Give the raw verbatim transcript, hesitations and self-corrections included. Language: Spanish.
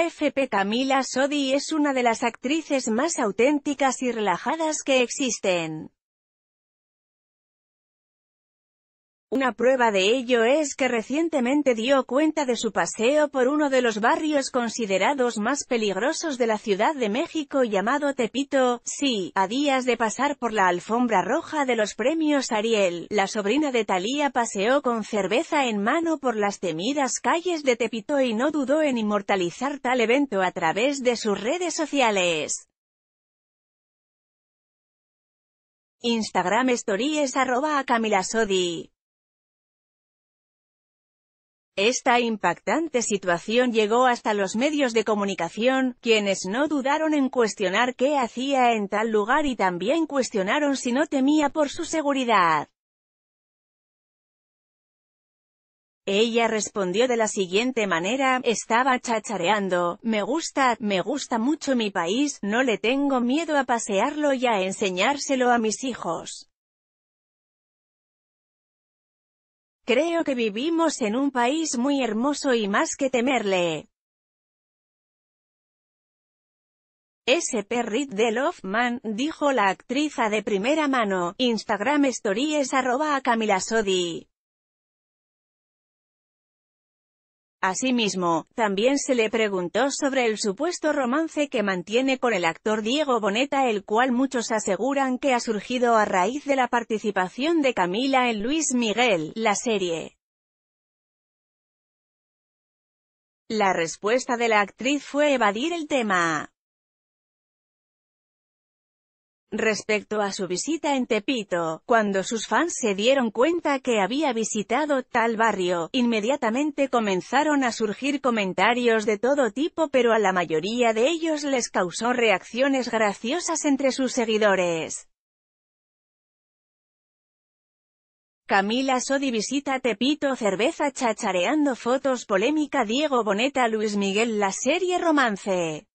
A F P. Camila Sodi es una de las actrices más auténticas y relajadas que existen. Una prueba de ello es que recientemente dio cuenta de su paseo por uno de los barrios considerados más peligrosos de la Ciudad de México llamado Tepito. Sí, a días de pasar por la alfombra roja de los premios Ariel, la sobrina de Thalía paseó con cerveza en mano por las temidas calles de Tepito y no dudó en inmortalizar tal evento a través de sus redes sociales. Instagram Stories arroba Camila Sodi. Esta impactante situación llegó hasta los medios de comunicación, quienes no dudaron en cuestionar qué hacía en tal lugar y también cuestionaron si no temía por su seguridad. Ella respondió de la siguiente manera: estaba chachareando, me gusta, me gusta mucho mi país, no le tengo miedo a pasearlo y a enseñárselo a mis hijos. Creo que vivimos en un país muy hermoso y más que temerle. S P Read the Love Man, dijo la actriz a De Primera Mano, Instagram Stories arroba Camila Sodi. Asimismo, también se le preguntó sobre el supuesto romance que mantiene con el actor Diego Boneta, el cual muchos aseguran que ha surgido a raíz de la participación de Camila en Luis Miguel, la serie. La respuesta de la actriz fue evadir el tema. Respecto a su visita en Tepito, cuando sus fans se dieron cuenta que había visitado tal barrio, inmediatamente comenzaron a surgir comentarios de todo tipo, pero a la mayoría de ellos les causó reacciones graciosas entre sus seguidores. Camila Sodi visita Tepito, cerveza chachareando, fotos, polémica Diego Boneta, Luis Miguel la serie, romance.